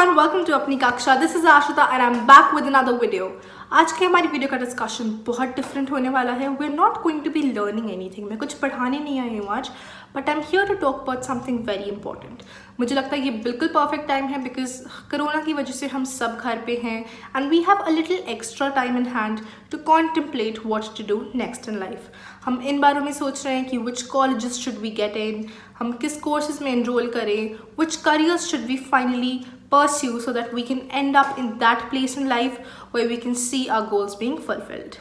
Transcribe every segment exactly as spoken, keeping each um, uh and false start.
everyone, welcome to Apni Kaksha. This is Aashita and I'm back with another video. आज के हमारी video का discussion बहुत different होने वाला है. We are not going to be learning anything. मैं कुछ पढ़ाने नहीं आई हूँ आज, but I am here to talk about something very important. मुझे लगता है ये बिल्कुल परफेक्ट टाइम है बिकॉज कोरोना की वजह से हम सब घर पे हैं and we have a little extra time in hand to contemplate what to do next in life. हम इन बारों में सोच रहे हैं कि which colleges should we get in, हम किस कोर्सेज में एनरोल करें, which careers should we finally pursue so that we can end up in that place in life where we can see our goals being fulfilled.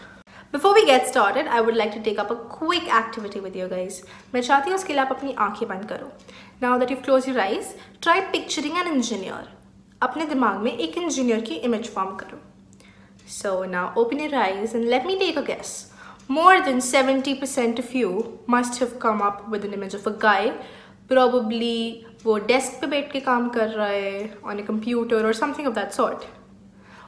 Before we get started, I would like to take up a quick activity with you guys. मैं चाहती हूँ उसके लिए आप अपनी आँखें बंद करो. Now that you've closed your eyes, try picturing an engineer. अपने दिमाग में एक इंजीनियर की इमेज फॉर्म करो. So now open your eyes and let me take a guess. More than seventy percent of you must have come up with an image of a guy. Probably वो desk पे बैठ के काम कर रहा है, on a computer और something of that sort.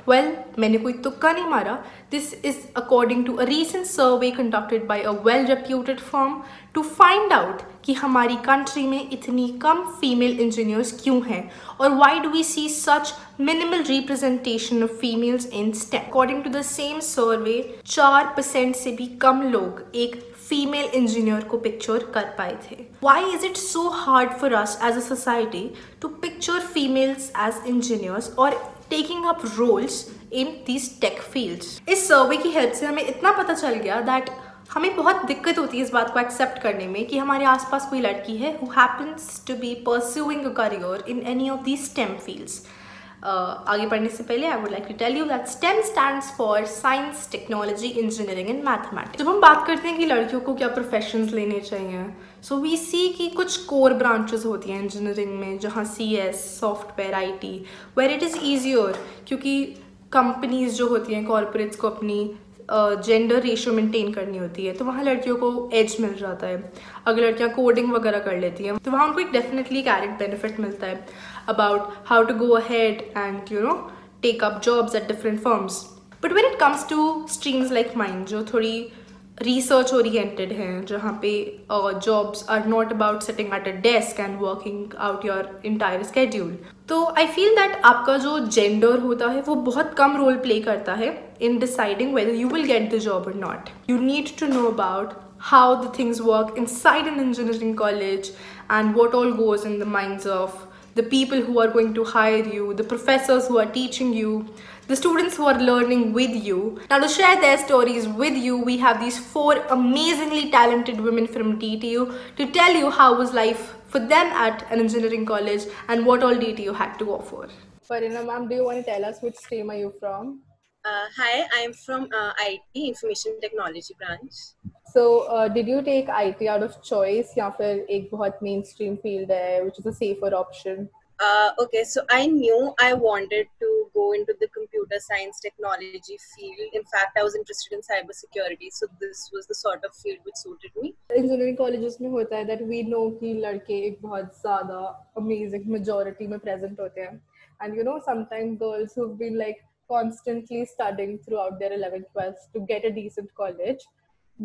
Well, मैंने कोई तुक्का नहीं मारा. This is according to a recent survey conducted by a well reputed firm to find out कि हमारी कंट्री में इतनी कम फीमेल इंजीनियर्स क्यों हैं और why do we see such minimal representation of females in STEM. According to the same survey, चार percent से भी कम लोग एक फीमेल इंजीनियर को पिक्चर कर पाए थे. Why is it so hard for us as a society to picture females as engineers और taking up roles in these tech fields. इस सर्वे की हेल्प से हमें इतना पता चल गया दैट हमें बहुत दिक्कत होती है इस बात को एक्सेप्ट करने में कि हमारे आसपास कोई लड़की है who happens to be pursuing a career in any of these STEM fields. Uh, आगे बढ़ने से पहले I would like to tell you that STEM stands for science, technology, engineering and mathematics. जब हम बात करते हैं कि लड़कियों को क्या प्रोफेशंस लेने चाहिए, सो वी सी कि कुछ कोर ब्रांचेस होती हैं इंजीनियरिंग में जहाँ C S, software, I T, where it is easier क्योंकि कंपनीज जो होती हैं कॉरपोरेट्स को अपनी जेंडर रेशियो मेंटेन करनी होती है तो वहाँ लड़कियों को एज मिल जाता है. अगर लड़कियाँ कोडिंग वगैरह कर लेती हैं तो वहाँ उनको एक डेफिनेटली कैरेट बेनिफिट मिलता है about how to go ahead and you know take up jobs at different firms. But when it comes to streams like mind जो थोड़ी रिसर्च ओरिएंटेड हैं, जहाँ पे jobs are not about sitting at a desk and working out your entire schedule, तो I feel that आपका जो gender होता है वो बहुत कम रोल प्ले करता है in deciding whether you will get the job और not. You need to know about how the things work inside an engineering college and what all goes in the minds of the people who are going to hire you, the professors who are teaching you, the students who are learning with you. Now to share their stories with you, we have these four amazingly talented women from D T U to tell you how was life for them at an engineering college and what all D T U had to offer. Farina ma'am, do you want to tell us which stream are you from? Uh, hi, I am from uh, I T, Information Technology branch. So, uh, did you take I T out of choice या फिर एक बहुत mainstream field है, which is a safer option? Uh, okay, so I knew I wanted to go into the computer science technology field. In fact, I was interested in cybersecurity, so this was the sort of field which suited me. Engineering colleges में होता है that we know कि लड़के एक बहुत ज़्यादा amazing majority में present होते हैं, and you know sometimes girls who've been like constantly studying throughout their eleventh, twelfth to get a decent college,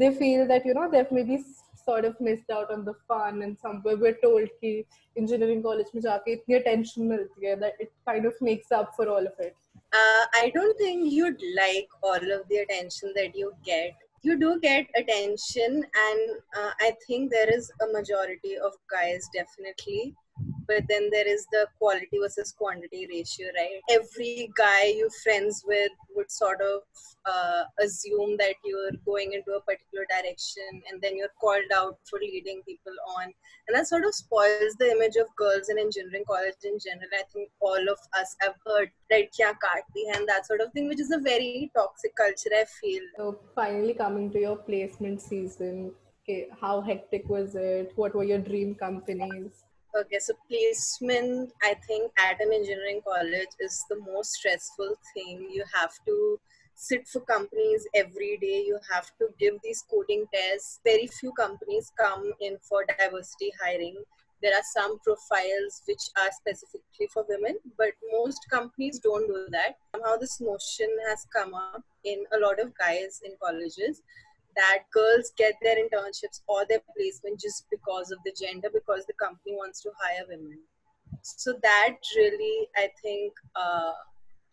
they feel that you know they've maybe sort of missed out on the fun. And somewhere we're told ki engineering college mein jaake itni attention milti hai that it kind of makes up for all of it. uh, I don't think you'd like all of the attention that you get. You do get attention and uh, I think there is a majority of guys definitely, but then there is the quality versus quantity ratio, right? Every guy you friends with would sort of uh, assume that you're going into a particular direction and then you're called out for leading people on, and that sort of spoils the image of girls in engineering college in general. I think all of us have heard that kya kaatdi hai and that sort of thing, which is a very toxic culture, I feel. So finally coming to your placement season, okay, how hectic was it? What were your dream companies? Okay, so placement, I think, at an engineering college is the most stressful thing. You have to sit for companies every day. You have to give these coding tests. Very few companies come in for diversity hiring. There are some profiles which are specifically for women, but most companies don't do that. Somehow this notion has come up in a lot of guys in colleges that girls get their internships or their placement just because of the gender, because the company wants to hire women. So that really, I think, uh,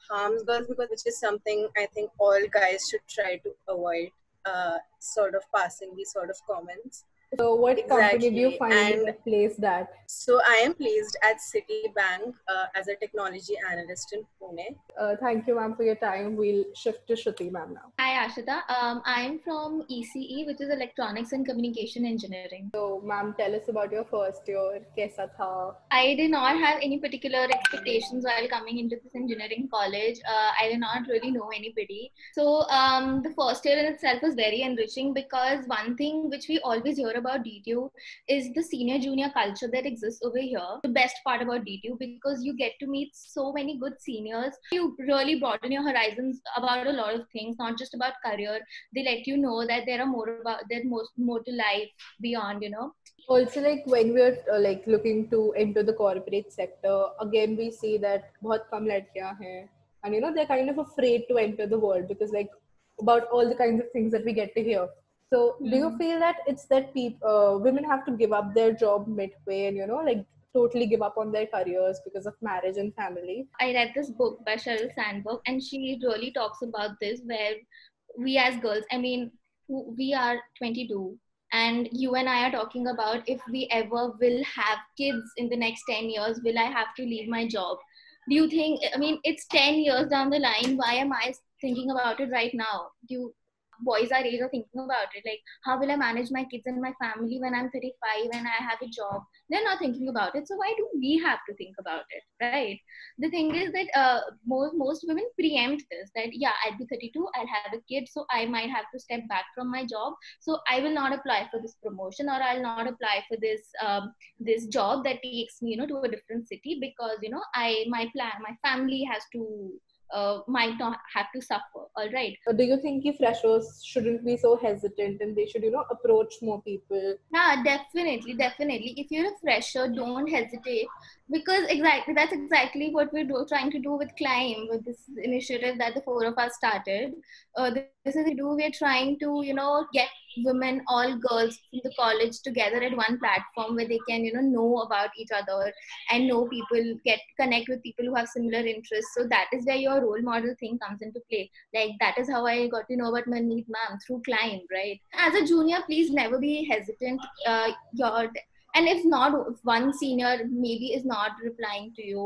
harms girls, because which is something I think all guys should try to avoid, uh, sort of passing these sort of comments. So what exactly. company do you find and place that? So I am placed at Citibank uh, as a technology analyst in Pune. Uh, thank you, ma'am, for your time. We'll shift to Shruti, ma'am, now. Hi, Aashita. Um, I'm from E C E, which is Electronics and Communication Engineering. So, ma'am, tell us about your first year. Kaisa tha? I did not have any particular expectations while coming into this engineering college. Uh, I did not really know anybody. So, um, the first year in itself was very enriching, because one thing which we always hear about D T U is the senior junior culture that exists over here. The best part about D T U, because you get to meet so many good seniors. You really broaden your horizons about a lot of things, not just about career. They let you know that there are more about there's more, more to life beyond, you know. Also, like when we're uh, like looking to enter the corporate sector, again we see that bahut kam ladkiyan hain, and you know they're kind of afraid to enter the world because like about all the kinds of things that we get to hear. So do you feel that it's that people, uh, women have to give up their job midway and, you know, like totally give up on their careers because of marriage and family? I read this book by Cheryl Sandberg, and she really talks about this, where we as girls, I mean, we are twenty-two. And you and I are talking about, if we ever will have kids in the next ten years, will I have to leave my job? Do you think, I mean, it's ten years down the line. Why am I thinking about it right now? Do you... boys our age are thinking about it, like how will I manage my kids and my family when I'm thirty-five and I have a job? They're not thinking about it, so why do we have to think about it, right? The thing is that uh, most, most women preempt this, that yeah, I'll be thirty-two, I'll have a kid, so I might have to step back from my job, so I will not apply for this promotion, or I'll not apply for this um, this job that takes me, you know, to a different city, because you know I my plan my family has to Uh, might not have to suffer. All right. Do you think ki freshers shouldn't be so hesitant and they should, you know, approach more people? Yeah, definitely, definitely. If you're a fresher, don't hesitate, because exactly that's exactly what we're do, trying to do with Climb, with this initiative that the four of us started. Uh, this is to do we're trying to, you know, get women, all girls in the college together at one platform where they can, you know, know about each other and know people, get connect with people who have similar interests. So that is where your role model thing comes into play. Like that is how I got to know about Manmeet ma'am, through Klein, right? As a junior, please never be hesitant. Uh, your and if not, if one senior maybe is not replying to you,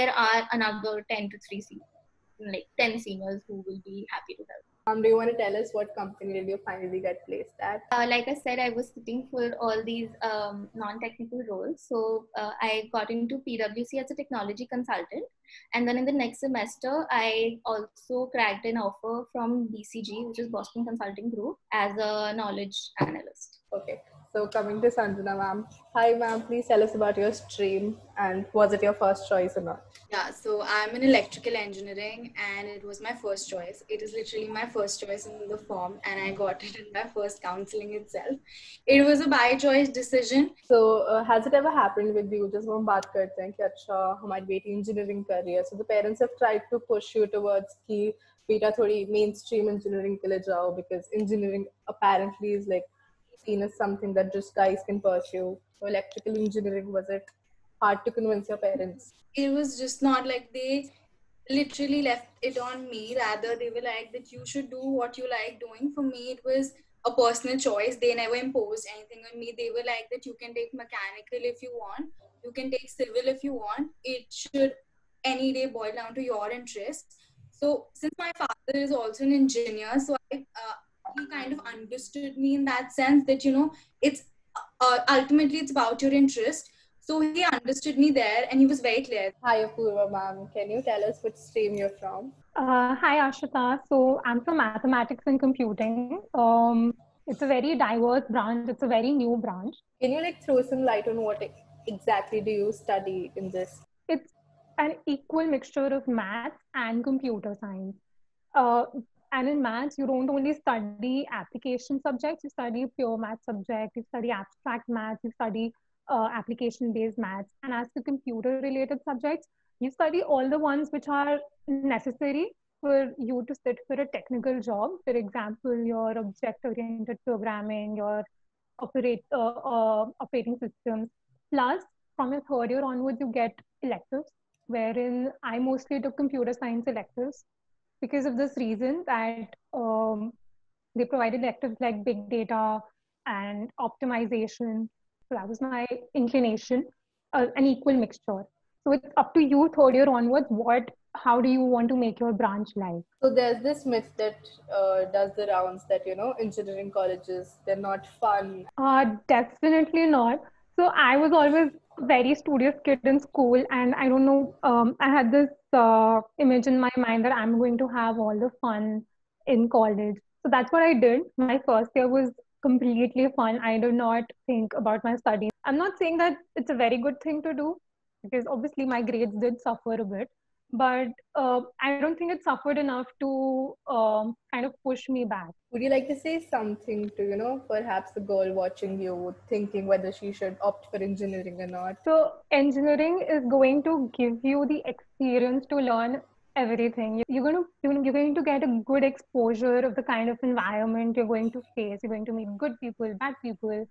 there are another ten to three seniors, like ten seniors who will be happy to help. Um, do you want to tell us what company did you finally get placed at? Uh, like I said, I was sitting for all these um, non-technical roles. So uh, I got into P W C as a technology consultant. And then in the next semester, I also cracked an offer from B C G, which is Boston Consulting Group, as a knowledge analyst. Okay. So coming to Sanjana ma'am. Hi ma'am, please tell us about your stream and was it your first choice or not? Yeah, so I'm in electrical engineering and it was my first choice. It is literally my first choice in the form and I got it in my first counseling itself. It was a by choice decision. So uh, has it ever happened with you? Just hum baat karte hain ki acha hamari beti engineering kar rahi hai. So the parents have tried to push you towards ki beta thodi mainstream engineering ke liye jao, because engineering apparently is like seen as something that just guys can pursue. So electrical engineering, was it hard to convince your parents? It was just not like they literally left it on me. Rather, they were like that you should do what you like doing. For me, it was a personal choice. They never imposed anything on me. They were like that you can take mechanical if you want. You can take civil if you want. It should any day boil down to your interests. So since my father is also an engineer, so I... Uh, he kind of understood me in that sense that, you know, it's uh, ultimately it's about your interest. So he understood me there and he was very clear. Hi Apurva ma'am, can you tell us which stream you're from? Uh, hi Aashita, so I'm from Mathematics and Computing. Um, it's a very diverse branch, it's a very new branch. Can you like throw some light on what exactly do you study in this? It's an equal mixture of maths and computer science. Uh, And in maths, you don't only study application subjects, you study pure math subjects, you study abstract maths, you study uh, application-based maths. And as to computer-related subjects, you study all the ones which are necessary for you to sit for a technical job. For example, your object-oriented programming, your operate, uh, uh, operating systems. Plus, from your third year onwards, you get electives, wherein I mostly took computer science electives because of this reason that um, they provided electives like big data and optimization. So that was my inclination, uh, an equal mixture. So it's up to you third year onwards, what, how do you want to make your branch like? So there's this myth that uh, does the rounds that, you know, engineering colleges, they're not fun. Uh, definitely not. So I was always a very studious kid in school, and I don't know, um, I had this uh, image in my mind that I'm going to have all the fun in college. So that's what I did. My first year was completely fun. I did not think about my studies. I'm not saying that it's a very good thing to do, because obviously my grades did suffer a bit, but uh, I don't think it suffered enough to um, kind of push me back. Would you like to say something to, you know, perhaps the girl watching you thinking whether she should opt for engineering or not? So engineering is going to give you the experience to learn everything. You're going to, you're going to get a good exposure of the kind of environment you're going to face. You're going to meet good people, bad people,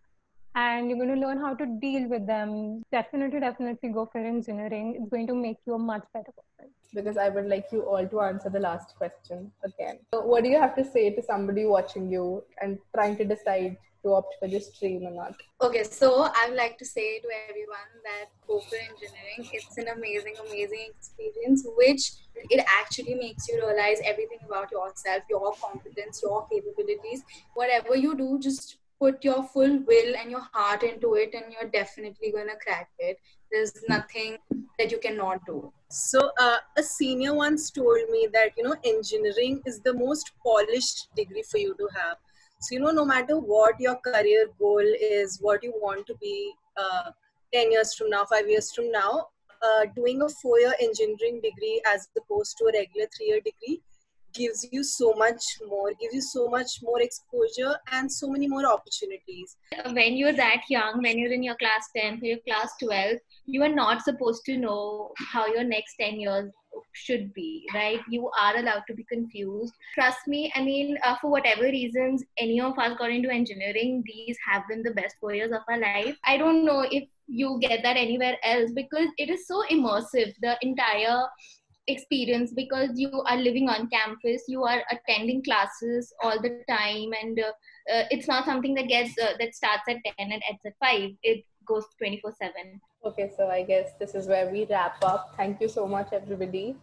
and you're going to learn how to deal with them. Definitely, definitely go for engineering. It's going to make you a much better person. Because I would like you all to answer the last question again. So what do you have to say to somebody watching you and trying to decide to opt for this stream or not? Okay, so I would like to say to everyone that go for engineering. It's an amazing, amazing experience, which it actually makes you realize everything about yourself, your competence, your capabilities. Whatever you do, just put your full will and your heart into it, and you're definitely going to crack it. There's nothing that you cannot do. So uh, a senior once told me that, you know, engineering is the most polished degree for you to have. So, you know, no matter what your career goal is, what you want to be uh, ten years from now, five years from now, uh, doing a four-year engineering degree as opposed to a regular three-year degree gives you so much more, gives you so much more exposure and so many more opportunities. When you're that young, when you're in your class tenth or your class twelfth, you are not supposed to know how your next ten years should be, right? You are allowed to be confused. Trust me, I mean, uh, for whatever reasons, any of us got into engineering, these have been the best four years of our life. I don't know if you get that anywhere else, because it is so immersive, the entire experience, because you are living on campus, you are attending classes all the time, and uh, uh, it's not something that gets uh, that starts at ten and ends at five. It goes twenty-four seven. Okay, so I guess this is where we wrap up. Thank you so much, everybody.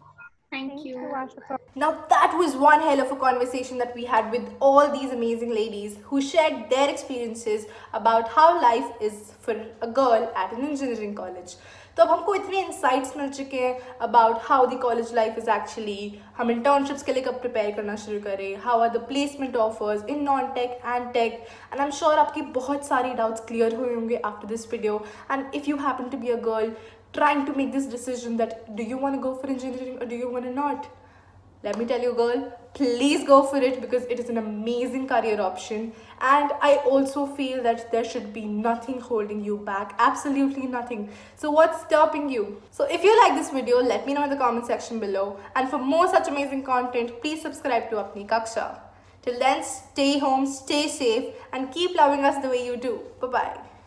Thank, Thank you. you. Now that was one hell of a conversation that we had with all these amazing ladies who shared their experiences about how life is for a girl at an engineering college. तो अब हमको इतने insights मिल चुके हैं about how the college life is actually, हम internships के लिए कब prepare करना शुरू करें, how are the placement offers in non-tech and tech, and I'm sure आपकी बहुत सारी doubts clear हुए होंगे after this video. And if you happen to be a girl trying to make this decision that do you want to go for engineering or do you want to not, let me tell you girl, please go for it, because it is an amazing career option. And I also feel that there should be nothing holding you back, absolutely nothing. So what's stopping you? So if you like this video, let me know in the comment section below. And for more such amazing content, please subscribe to Apni Kaksha. Till then, stay home, stay safe, and keep loving us the way you do. Bye-bye.